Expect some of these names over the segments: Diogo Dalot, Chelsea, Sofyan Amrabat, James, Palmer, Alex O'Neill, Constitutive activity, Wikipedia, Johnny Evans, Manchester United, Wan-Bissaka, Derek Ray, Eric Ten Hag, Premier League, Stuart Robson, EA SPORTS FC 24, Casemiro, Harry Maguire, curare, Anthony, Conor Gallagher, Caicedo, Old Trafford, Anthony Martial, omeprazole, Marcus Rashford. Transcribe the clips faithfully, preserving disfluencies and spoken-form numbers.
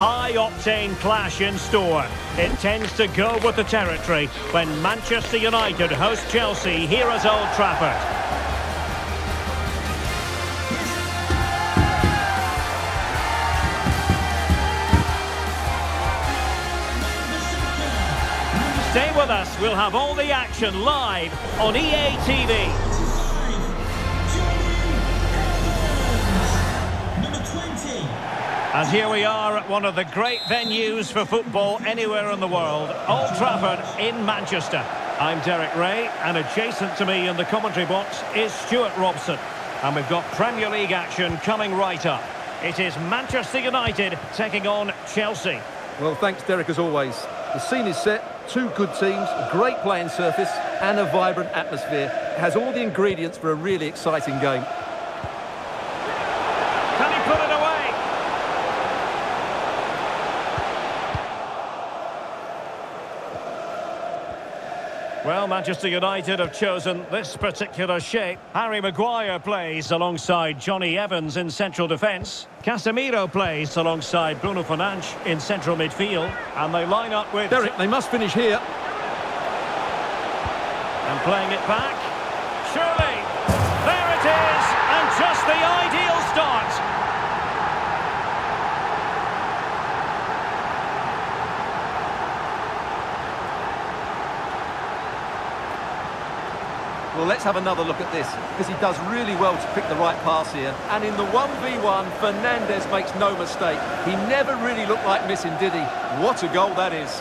High-octane clash in store. It tends to go with the territory when Manchester United host Chelsea here at Old Trafford. Stay with us. We'll have all the action live on E A T V. And here we are at one of the great venues for football anywhere in the world, Old Trafford in Manchester. I'm Derek Ray, and adjacent to me in the commentary box is Stuart Robson. And we've got Premier League action coming right up. It is Manchester United taking on Chelsea. Well, thanks, Derek, as always. The scene is set, two good teams, a great playing surface, and a vibrant atmosphere. It has all the ingredients for a really exciting game. Well, Manchester United have chosen this particular shape. Harry Maguire plays alongside Johnny Evans in central defence. Casemiro plays alongside Bruno Fernandes in central midfield. And they line up with... Derek, they must finish here. And playing it back. Surely. There it is. And just the ideal start. Well, let's have another look at this, because he does really well to pick the right pass here. And in the one v one, Fernandez makes no mistake. He never really looked like missing, did he? What a goal that is.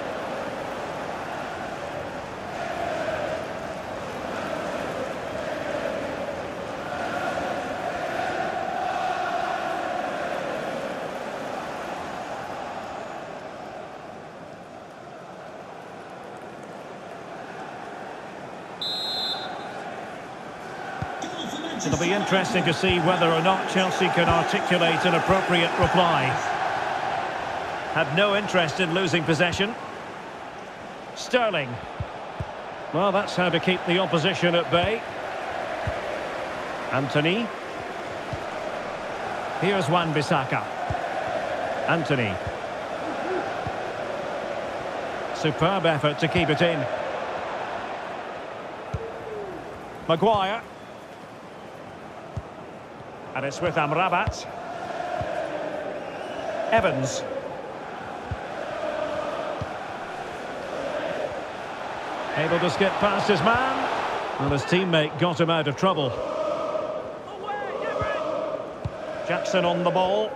It'll be interesting to see whether or not Chelsea can articulate an appropriate reply. Have no interest in losing possession. Sterling. Well, that's how to keep the opposition at bay. Anthony. Here's Wan-Bissaka. Anthony. Superb effort to keep it in. Maguire. And it's with Amrabat. Evans. Able to skip past his man. And his teammate got him out of trouble. Jackson on the ball.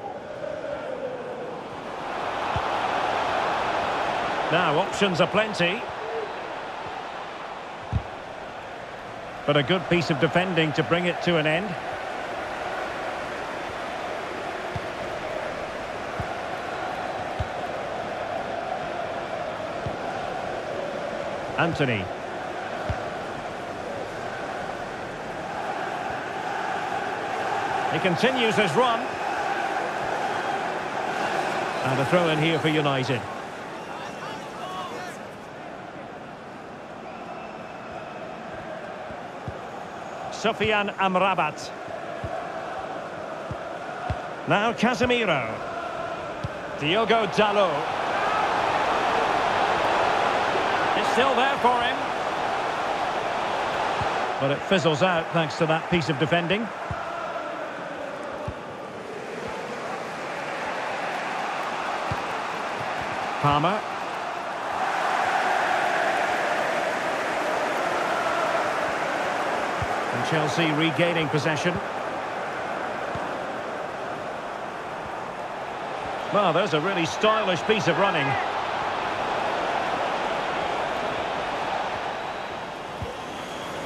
Now, options are plenty. But a good piece of defending to bring it to an end. Anthony. He continues his run. And a throw in here for United. Sofyan Amrabat. Now Casemiro. Diogo Dalot. Still there for him. But it fizzles out thanks to that piece of defending. Palmer. And Chelsea regaining possession. Well, there's a really stylish piece of running.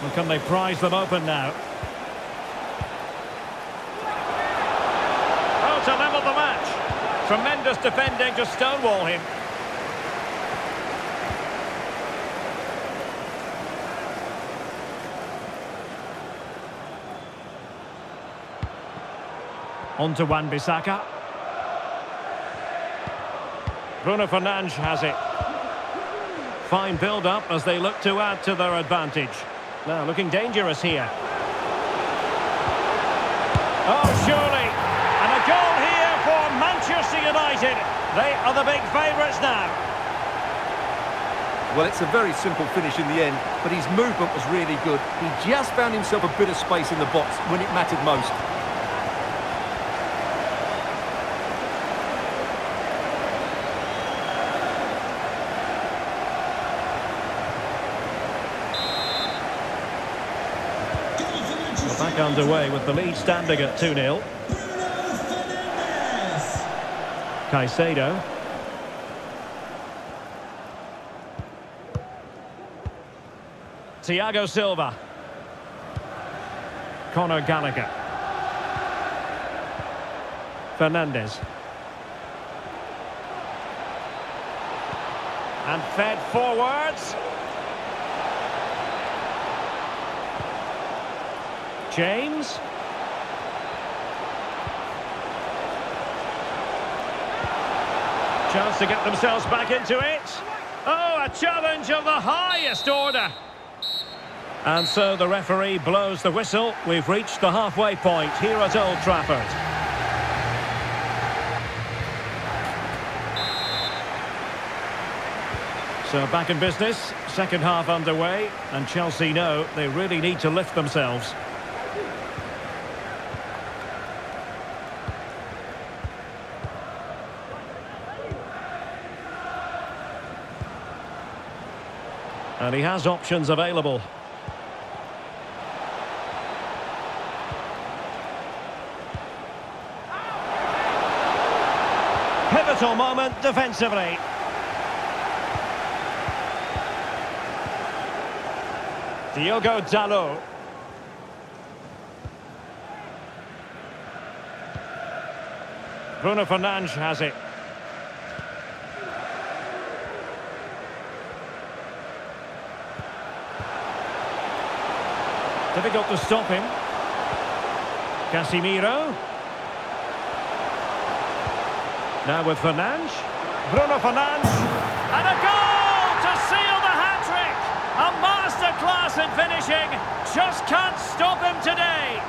And can they prize them open now? Oh, to level the match. Tremendous defending to stonewall him. On to Wan-Bissaka. Bruno Fernandes has it. Fine build-up as they look to add to their advantage. Now, looking dangerous here. Oh, surely. And a goal here for Manchester United. They are the big favourites now. Well, it's a very simple finish in the end, but his movement was really good. He just found himself a bit of space in the box when it mattered most. Back underway with the lead standing at two nil. Caicedo. Thiago Silva. Conor Gallagher. Fernandez. And fed forwards. James. Chance to get themselves back into it. Oh, a challenge of the highest order. And so the referee blows the whistle. We've reached the halfway point here at Old Trafford. So back in business, second half underway, and Chelsea know they really need to lift themselves. And he has options available. Pivotal moment defensively. Diogo Dalot. Bruno Fernandes has it. Difficult to stop him. Casemiro. Now with Fernandes. Bruno Fernandes. And a goal to seal the hat-trick. A masterclass in finishing. Just can't stop him today.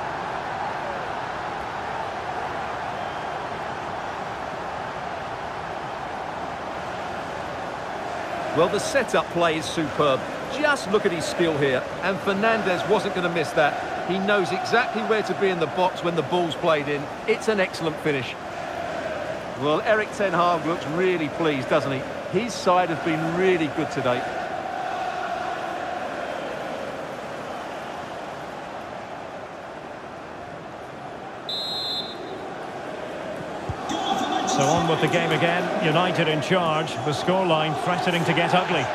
Well, the set-up play is superb. Just look at his skill here, and Fernandez wasn't going to miss that. He knows exactly where to be in the box when the ball's played in. It's an excellent finish. Well, Eric Ten Hag looks really pleased, doesn't he? His side has been really good today. So on with the game again. United in charge. The scoreline threatening to get ugly.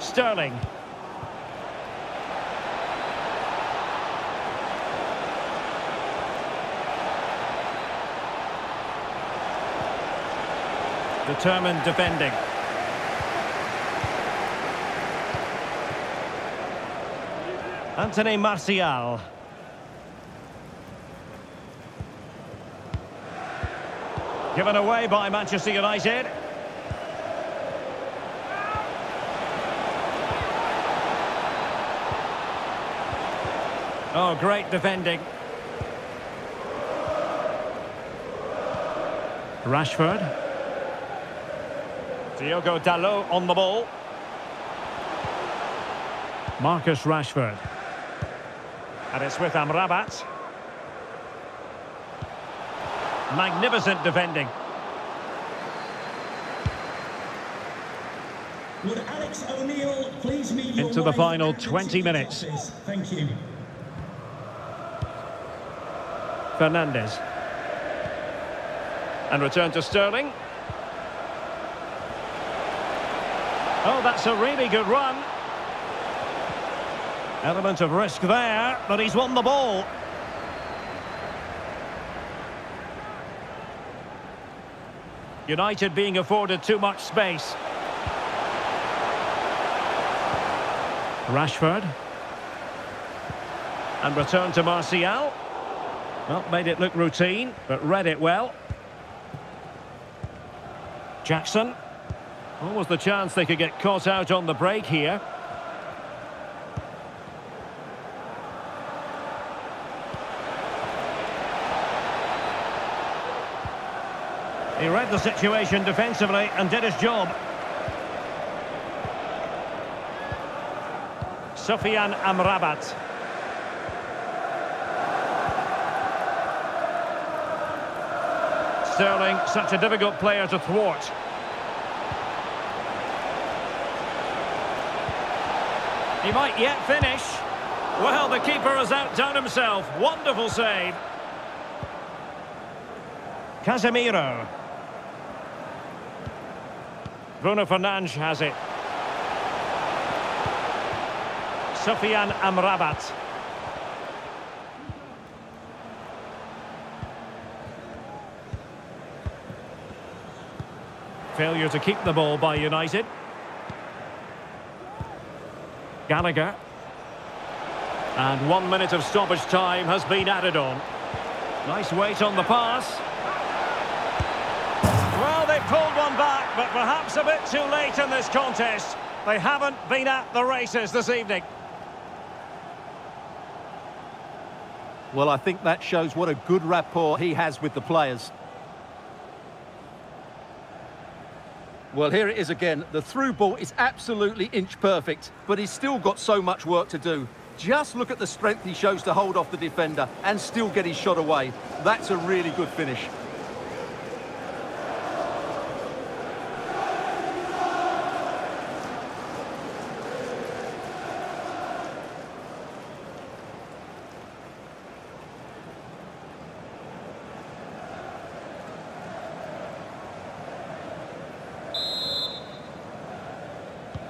Sterling. Determined defending. Anthony Martial. Given away by Manchester United. Oh, great defending. Rashford. Diogo Dalot on the ball. Marcus Rashford. And it's with Amrabat. Magnificent defending. Would Alex O'Neill please meet your into the final twenty minutes. Office. Thank you. Fernandez. And return to Sterling. Oh, that's a really good run. Element of risk there, but he's won the ball. United being afforded too much space. Rashford. And return to Martial. Well, made it look routine, but read it well. Jackson. What was the chance they could get caught out on the break here? He read the situation defensively and did his job. Sofyan Amrabat. Sterling, such a difficult player to thwart. He might yet finish. Well, the keeper has outdone himself. Wonderful save. Casemiro. Bruno Fernandes has it. Sofyan Amrabat. Failure to keep the ball by United. Gallagher. And one minute of stoppage time has been added on. Nice weight on the pass. Well, they've pulled one back, but perhaps a bit too late in this contest. They haven't been at the races this evening. Well, I think that shows what a good rapport he has with the players. Well, here it is again. The through ball is absolutely inch perfect, but he's still got so much work to do. Just look at the strength he shows to hold off the defender and still get his shot away. That's a really good finish.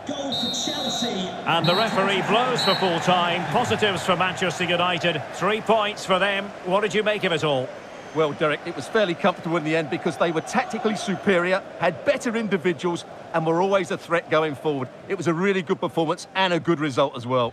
Goal for Chelsea. And the referee blows for full time. Positives for Manchester United. Three points for them. What did you make of it all? Well, Derek, it was fairly comfortable in the end because they were tactically superior, had better individuals, and were always a threat going forward. It was a really good performance and a good result as well.